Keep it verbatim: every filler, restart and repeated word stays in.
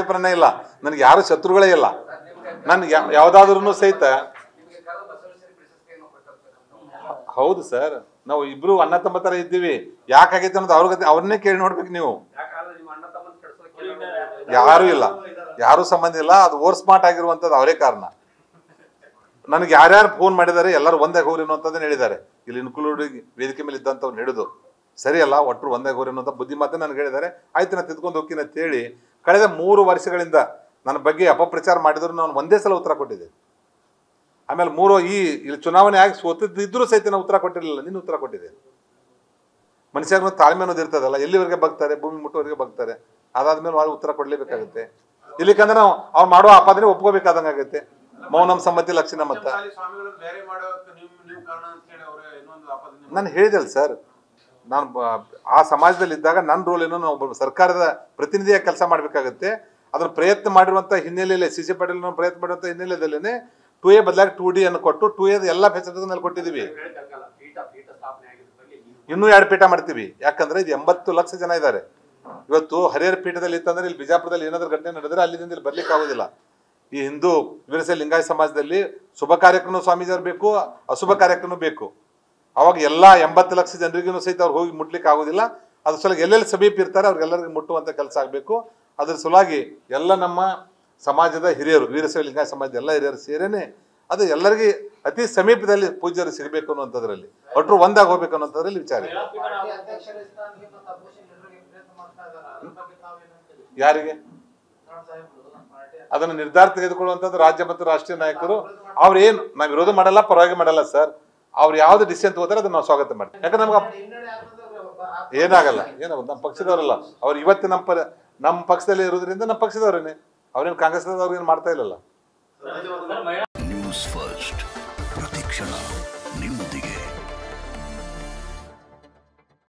ವಿಪರಣ ಇಲ್ಲ, ನನಗೆ ಯಾರು ಶತ್ರುಗಳೇ ಇಲ್ಲ. ನಾನು ಯಾವುದಾದ್ರೂ ಸಹಿತ ಹೌದು ಸರ್, ನಾವು ಇಬ್ರು ಅಣ್ಣ ತಮ್ಮ ತರ ಇದ್ದೀವಿ. ಯಾಕಾಗೈತೆ ಅನ್ನೋದು ಅವ್ರ ಅವ್ರನ್ನೇ ಕೇಳಿ ನೋಡ್ಬೇಕು ನೀವು. ಯಾರು ಇಲ್ಲ, ಯಾರು ಸಂಬಂಧ ಇಲ್ಲ. ಅದು ಓವರ್ ಸ್ಮಾರ್ಟ್ ಆಗಿರುವಂಥದ್ದು ಅವರೇ ಕಾರಣ. ನನಗೆ ಯಾರ್ಯಾರು ಫೋನ್ ಮಾಡಿದ್ದಾರೆ ಎಲ್ಲರೂ ಒಂದೇ ಹೋಗ್ರಿ ಅನ್ನೋಂಥದ್ದನ್ನು ಹೇಳಿದ್ದಾರೆ. ಇಲ್ಲಿ ಇನ್ಕ್ಲೂಡ್ ವೇದಿಕೆ ಮೇಲೆ ಇದ್ದಂಥವ್ರು ಹಿಡಿದು ಸರಿಯಲ್ಲ ಒಟ್ಟರು ಒಂದೇ ಹೋಗ್ರಿ ಅನ್ನೋಂಥ ಬುದ್ಧಿ ಮಾತನ್ನು ನನಗೆ ಹೇಳಿದ್ದಾರೆ. ಆಯ್ತು ನಾನು ತಿದ್ಕೊಂಡು ಹೋಗ್ತೀನಿ ಅಂತೇಳಿ ಕಳೆದ ಮೂರು ವರ್ಷಗಳಿಂದ ನನ್ನ ಬಗ್ಗೆ ಅಪಪ್ರಚಾರ ಮಾಡಿದ್ರು ನಾನು ಒಂದೇ ಸಲ ಉತ್ತರ ಕೊಟ್ಟಿದ್ದೆ. ಆಮೇಲೆ ಮೂರು ಈ ಇಲ್ಲಿ ಚುನಾವಣೆ ಆಗಿ ಸೋತಿದ್ದಿದ್ರೂ ಸಹಿತ ನಾನು ಉತ್ತರ ಕೊಟ್ಟಿರಲಿಲ್ಲ, ನೀನು ಉತ್ತರ ಕೊಟ್ಟಿದ್ದೆ. ಮನುಷ್ಯರ ತಾಳ್ಮೆ ಅನ್ನೋದು ಇರ್ತದಲ್ಲ, ಎಲ್ಲಿವರೆಗೆ ಬಗ್ತಾರೆ, ಭೂಮಿ ಮುಟ್ಟೋವರೆಗೆ ಬಗ್ತಾರೆ. ಅದಾದ್ಮೇಲೆ ಅವ್ರು ಉತ್ತರ ಕೊಡಲೇಬೇಕಾಗುತ್ತೆ. ಇಲ್ಲಿಕಂದ್ರೆ ನಾವು ಅವ್ರು ಮಾಡುವ ಆಪಾದನೆ ಒಪ್ಕೋಬೇಕಾದಂಗೆ ಆಗುತ್ತೆ. ಮೌನಂ ಸಮ್ಮತಿ ಲಕ್ಷಣ ಮತ್ತ ನಾನು ಹೇಳಿದೆಲ್ಲ ಸರ್, ನಾನು ಆ ಸಮಾಜದಲ್ಲಿ ಇದ್ದಾಗ ನನ್ನ ರೋಲ್ ಏನೋ ನಾವು ಸರ್ಕಾರದ ಪ್ರತಿನಿಧಿಯಾಗಿ ಕೆಲಸ ಮಾಡಬೇಕಾಗುತ್ತೆ. ಅದನ್ನು ಪ್ರಯತ್ನ ಮಾಡಿರುವಂಥ ಹಿನ್ನೆಲೆಯಲ್ಲಿ ಸಿ ಸಿ ಪಾಟೀಲ್ ಪ್ರಯತ್ನ ಮಾಡಿರುವಂಥ ಹಿನ್ನೆಲೆಯಲ್ಲೇ ಟು ಎ ಬದಲಾಗಿ ಟು ಡಿ ಅನ್ನು ಕೊಟ್ಟು ಟು ಎ ಎಲ್ಲ ಫೆಸಿಲಿಟೀಸ್ನಲ್ಲಿ ಕೊಟ್ಟಿದ್ದೀವಿ. ಇನ್ನೂ ಎರಡು ಪೀಠ ಮಾಡ್ತೀವಿ. ಯಾಕಂದ್ರೆ ಇದು ಎಂಬತ್ತು ಲಕ್ಷ ಜನ ಇದ್ದಾರೆ. ಇವತ್ತು ಹರಿಹರ ಪೀಠದಲ್ಲಿ ಇತ್ತಂದ್ರೆ ಇಲ್ಲಿ ಬಿಜಾಪುರದಲ್ಲಿ ಏನಾದರೂ ಘಟನೆ ನಡೆದ್ರೆ ಅಲ್ಲಿಂದ ಇಲ್ಲಿ ಬರ್ಲಿಕ್ಕೆ ಆಗೋದಿಲ್ಲ. ಈ ಹಿಂದೂ ವಿರಸ ಲಿಂಗಾಯತ ಸಮಾಜದಲ್ಲಿ ಶುಭ ಕಾರ್ಯಕ್ರಮ ಸ್ವಾಮೀಜಿಯವ್ರು ಬೇಕು, ಅಶುಭ ಕಾರ್ಯಕ್ರಮ ಬೇಕು. ಅವಾಗ ಎಲ್ಲ ಎಂಬತ್ತು ಲಕ್ಷ ಜನರಿಗೂ ಸಹಿತ ಅವ್ರು ಹೋಗಿ ಮುಟ್ಲಿಕ್ಕೆ ಆಗೋದಿಲ್ಲ. ಅದ್ರ ಸಲುವಾಗಿ ಎಲ್ಲೆಲ್ಲಿ ಸಮೀಪ ಇರ್ತಾರೆ ಅವ್ರಿಗೆಲ್ಲರಿಗೂ ಮುಟ್ಟುವಂಥ ಕೆಲಸ ಆಗಬೇಕು. ಅದ್ರ ಸಲುವಾಗಿ ಎಲ್ಲ ನಮ್ಮ ಸಮಾಜದ ಹಿರಿಯರು, ವೀರಶೈವ ಲಿಂಗಾಯತ ಸಮಾಜದ ಎಲ್ಲ ಹಿರಿಯರು ಸೇರೇನೆ ಅದು ಎಲ್ಲರಿಗೂ ಅತಿ ಸಮೀಪದಲ್ಲಿ ಪೂಜ್ಯರು ಸಿಗಬೇಕು ಅನ್ನೋಂಥದ್ರಲ್ಲಿ, ಒಟ್ಟರು ಒಂದಾಗಿ ಹೋಗ್ಬೇಕು ಅನ್ನೋಂಥದ್ರಲ್ಲಿ ವಿಚಾರ ಇದೆ. ಯಾರಿಗೆ ಅದನ್ನು ನಿರ್ಧಾರ ತೆಗೆದುಕೊಳ್ಳುವಂಥದ್ದು ರಾಜ್ಯ ಮತ್ತು ರಾಷ್ಟ್ರೀಯ ನಾಯಕರು. ಅವ್ರು ಏನು ನಾವು ವಿರೋಧ ಮಾಡಲ್ಲ, ಪರವಾಗಿ ಮಾಡಲ್ಲ ಸರ್. ಅವ್ರು ಯಾವ್ದು ಡಿಸಿಷನ್ ತಗೋತಾರೆ ಅದನ್ನ ನಾವು ಸ್ವಾಗತ ಮಾಡ್ತೀವಿ. ಯಾಕಂದ್ರೆ ನಮ್ಗೆ ಏನಾಗಲ್ಲ, ಏನಾಗಲ್ಲ, ನಮ್ಮ ಪಕ್ಷದವರಲ್ಲ ಅವ್ರು. ಇವತ್ತು ನಮ್ಮ ಪ ನಮ್ಮ ಪಕ್ಷದಲ್ಲಿ ಇರೋದ್ರಿಂದ ನಮ್ಮ ಪಕ್ಷದವ್ರೇನೆ, ಅವ್ರೇನು ಕಾಂಗ್ರೆಸ್ನವ್ರೇನು ಮಾಡ್ತಾ ಇಲ್ಲಲ್ಲ. ನ್ಯೂಸ್ ಫಸ್ಟ್ ಪ್ರತಿಕ್ಷಣ ನಿಮ್ಮೊಂದಿಗೆ.